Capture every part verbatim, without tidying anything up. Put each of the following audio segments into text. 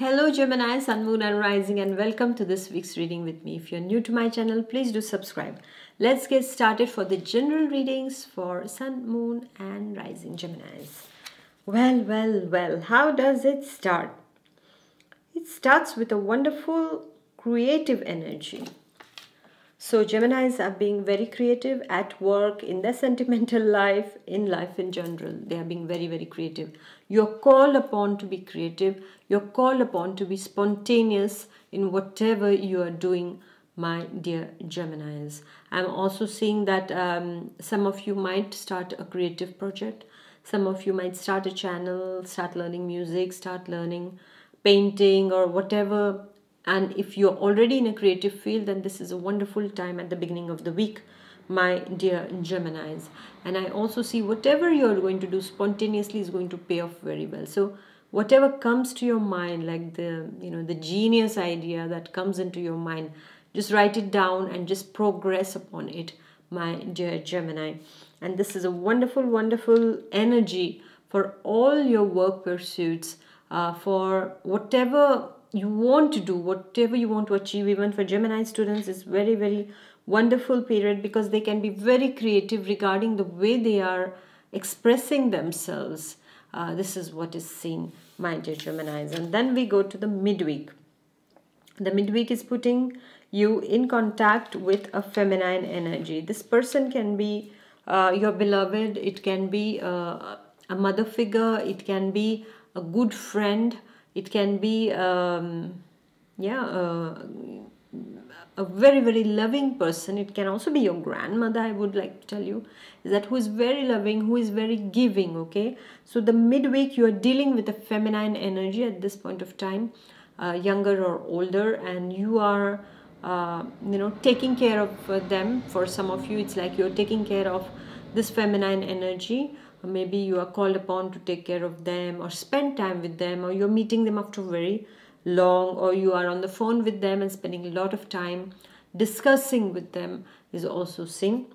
Hello Gemini, Sun, Moon and Rising, and welcome to this week's reading with me. If you're new to my channel, please do subscribe. Let's get started for the general readings for Sun, Moon and Rising Geminis. Well, well, well, how does it start? It starts with a wonderful creative energy. So Geminis are being very creative at work, in their sentimental life, in life in general. They are being very, very creative. You're called upon to be creative. You're called upon to be spontaneous in whatever you are doing, my dear Geminis. I'm also seeing that um, some of you might start a creative project. Some of you might start a channel, start learning music, start learning painting or whatever. And if you're already in a creative field, then this is a wonderful time at the beginning of the week, my dear Geminis. And I also see whatever you're going to do spontaneously is going to pay off very well. So whatever comes to your mind, like the, you know, the genius idea that comes into your mind, just write it down and just progress upon it, my dear Gemini. And this is a wonderful, wonderful energy for all your work pursuits, uh, for whatever you want to do, whatever you want to achieve. Even for Gemini students, it's very, very wonderful period because they can be very creative regarding the way they are expressing themselves. Uh, this is what is seen, my dear Geminis. And then we go to the midweek. The midweek is putting you in contact with a feminine energy. This person can be uh, your beloved, it can be uh, a mother figure, it can be a good friend, it can be, um, yeah, uh, a very, very loving person. It can also be your grandmother, I would like to tell you, is that who is very loving, who is very giving, okay? So the midweek, you are dealing with a feminine energy at this point of time, uh, younger or older, and you are, uh, you know, taking care of them. For some of you, it's like you're taking care of this feminine energy. Maybe you are called upon to take care of them or spend time with them, or you're meeting them after very long, or you are on the phone with them and spending a lot of time discussing with them is also seen.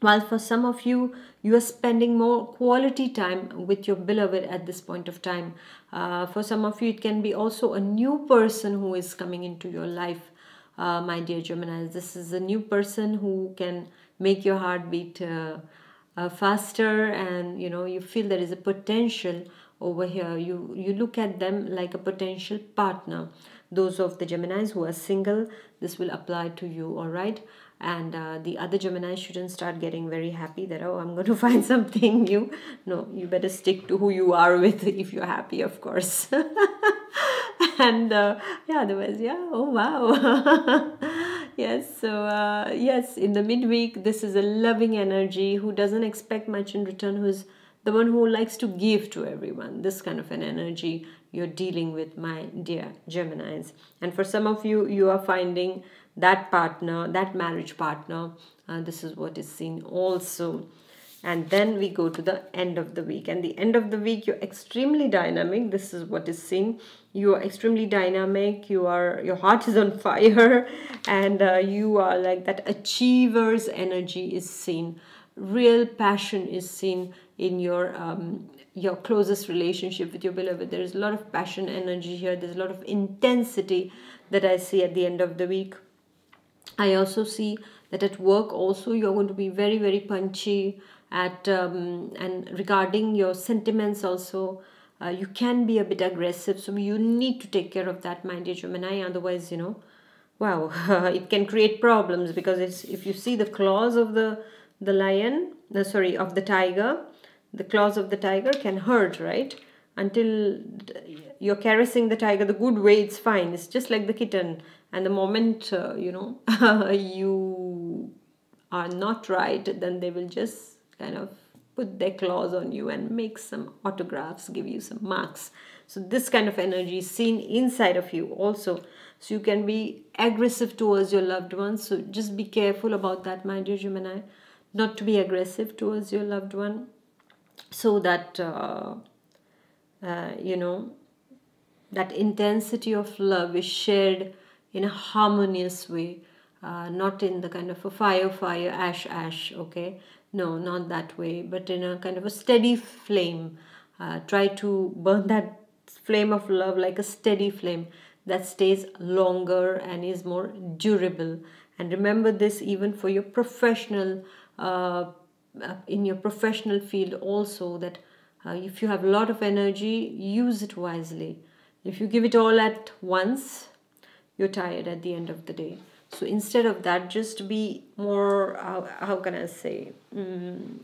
While for some of you, you are spending more quality time with your beloved at this point of time. Uh, for some of you, it can be also a new person who is coming into your life, uh, my dear Geminis. This is a new person who can make your heartbeat uh, Uh, faster, and you know, you feel there is a potential over here. You you look at them like a potential partner. Those of the Geminis who are single, this will apply to you, all right? And uh, the other Gemini shouldn't start getting very happy that, oh, I'm going to find something new. No, you better stick to who you are with if you're happy, of course. And uh, yeah, otherwise, yeah, oh wow. Yes, so uh, yes, in the midweek, this is a loving energy who doesn't expect much in return, who's the one who likes to give to everyone. This kind of an energy you're dealing with, my dear Geminis. And for some of you, you are finding that partner, that marriage partner. Uh, this is what is seen also. And then we go to the end of the week. And the end of the week, you're extremely dynamic. This is what is seen. You are extremely dynamic. You are, your heart is on fire, and uh, you are like that achiever's energy is seen. Real passion is seen in your um, your closest relationship with your beloved. There is a lot of passion energy here. There's a lot of intensity that I see at the end of the week. I also see that at work also you're going to be very, very punchy. At um, and regarding your sentiments also, uh, you can be a bit aggressive, so you need to take care of that, my dear Gemini. Otherwise, you know, wow, it can create problems, because it's, if you see the claws of the the lion, no, sorry, of the tiger, the claws of the tiger can hurt, right? Until you're caressing the tiger the good way, it's fine. It's just like the kitten, and the moment uh, you know you are not right, then they will just kind of put their claws on you and make some autographs, give you some marks. So this kind of energy is seen inside of you also. So you can be aggressive towards your loved ones. So just be careful about that, my dear Gemini, not to be aggressive towards your loved one, so that, uh, uh, you know, that intensity of love is shared in a harmonious way, uh, not in the kind of a fire, fire, ash, ash, okay? No, not that way, but in a kind of a steady flame. Uh, try to burn that flame of love, like a steady flame that stays longer and is more durable. And remember this even for your professional, uh, in your professional field also, that uh, if you have a lot of energy, use it wisely. If you give it all at once, you're tired at the end of the day. So instead of that, just be more, how, how can I say, um,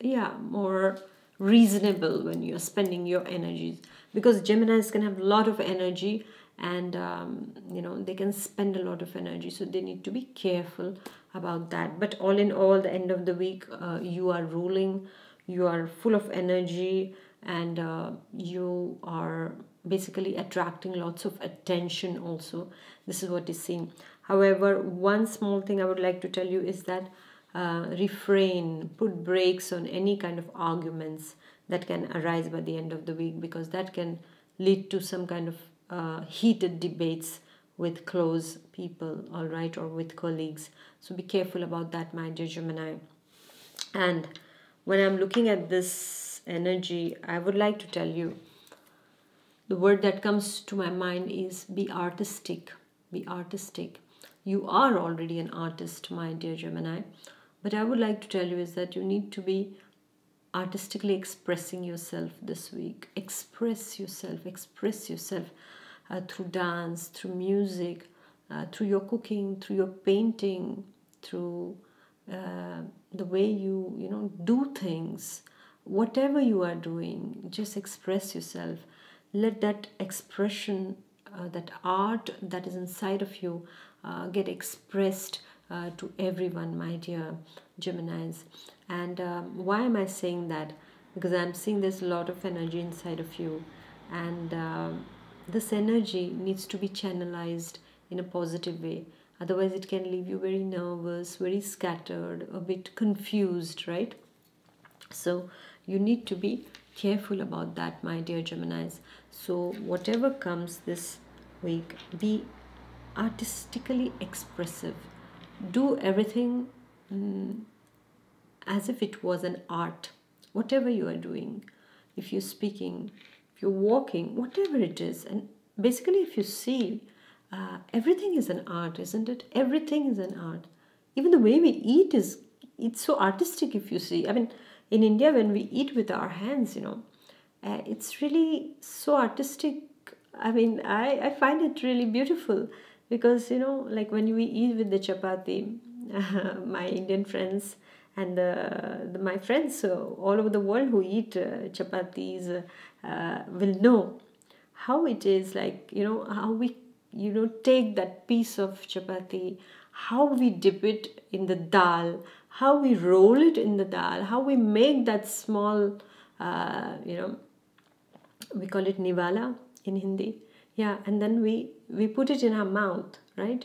yeah, more reasonable when you're spending your energies. Because Geminis can have a lot of energy and, um, you know, they can spend a lot of energy. So they need to be careful about that. But all in all, the end of the week, uh, you are ruling, you are full of energy, and uh, you are basically attracting lots of attention also. This is what is seen. However, one small thing I would like to tell you is that uh, refrain, put brakes on any kind of arguments that can arise by the end of the week, because that can lead to some kind of uh, heated debates with close people, all right, or with colleagues. So be careful about that, my dear Gemini. And when I'm looking at this energy, I would like to tell you, the word that comes to my mind is be artistic. Be artistic. You are already an artist, my dear Gemini. But I would like to tell you is that you need to be artistically expressing yourself this week. Express yourself. Express yourself uh, through dance, through music, uh, through your cooking, through your painting, through uh, the way you, you know, do things. Whatever you are doing, just express yourself. Let that expression, uh, that art that is inside of you uh, get expressed uh, to everyone, my dear Geminis. And um, why am I saying that? Because I'm seeing there's a lot of energy inside of you. And uh, this energy needs to be channelized in a positive way. Otherwise, it can leave you very nervous, very scattered, a bit confused, right? So you need to be careful about that, my dear Geminis. So whatever comes this week, be artistically expressive. Do everything um, as if it was an art. Whatever you are doing, if you're speaking, if you're walking, whatever it is. And basically, if you see, uh, everything is an art, isn't it? Everything is an art. Even the way we eat is, it's so artistic if you see. I mean, in India, when we eat with our hands, you know, uh, it's really so artistic. I mean, I, I find it really beautiful because, you know, like when we eat with the chapati, uh, my Indian friends and the, the, my friends so all over the world who eat uh, chapatis uh, will know how it is, like, you know, how we, you know, take that piece of chapati, how we dip it in the dal, how we roll it in the dal, how we make that small, uh, you know, we call it nivala in Hindi. Yeah, and then we, we put it in our mouth, right?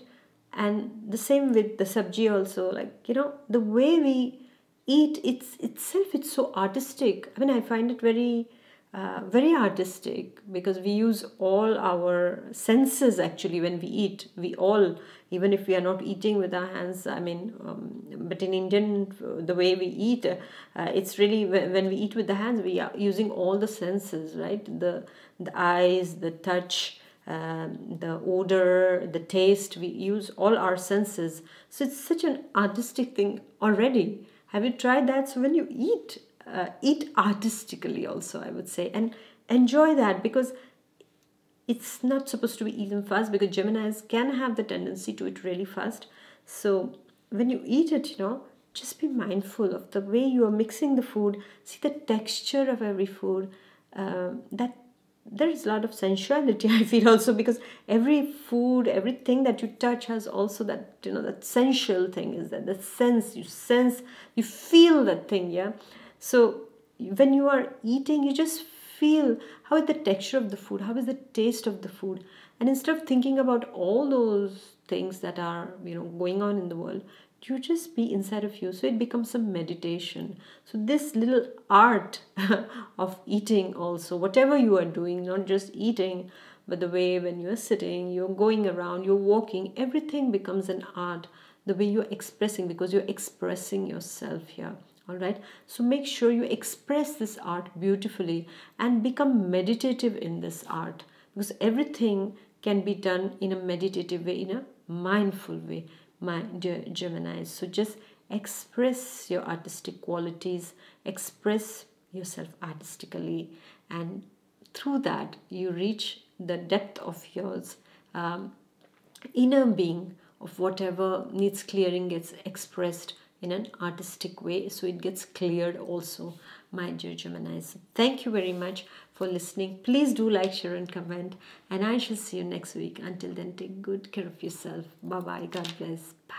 And the same with the sabji also, like, you know, the way we eat, it's itself, it's so artistic. I mean, I find it very, uh, very artistic because we use all our senses actually when we eat. We all, even if we are not eating with our hands, I mean, um, but in Indian, the way we eat, uh, it's really, when we eat with the hands, we are using all the senses, right? The, the eyes, the touch, um, the odor, the taste, we use all our senses. So it's such an artistic thing already. Have you tried that? So when you eat, uh, eat artistically also, I would say, and enjoy that, because it's not supposed to be eaten fast, because Geminis can have the tendency to eat really fast. So when you eat it, you know, just be mindful of the way you are mixing the food. See the texture of every food. Uh, that there is a lot of sensuality, I feel also, because every food, everything that you touch has also that, you know, that sensual thing is that the sense, you sense, you feel that thing, yeah. So when you are eating, you just feel how is the texture of the food, how is the taste of the food. And instead of thinking about all those things that are, you know, going on in the world, you just be inside of you. So it becomes a meditation. So this little art of eating also, whatever you are doing, not just eating, but the way when you're sitting, you're going around, you're walking, everything becomes an art. The way you're expressing, because you're expressing yourself here. All right, so make sure you express this art beautifully and become meditative in this art, because everything can be done in a meditative way, in a mindful way, my dear Geminis. So just express your artistic qualities, express yourself artistically, and through that you reach the depth of your um, inner being, of whatever needs clearing gets expressed in an artistic way, so it gets cleared also, my dear Geminis. Thank you very much for listening. Please do like, share and comment, and I shall see you next week. Until then, take good care of yourself. Bye bye. God bless. Bye.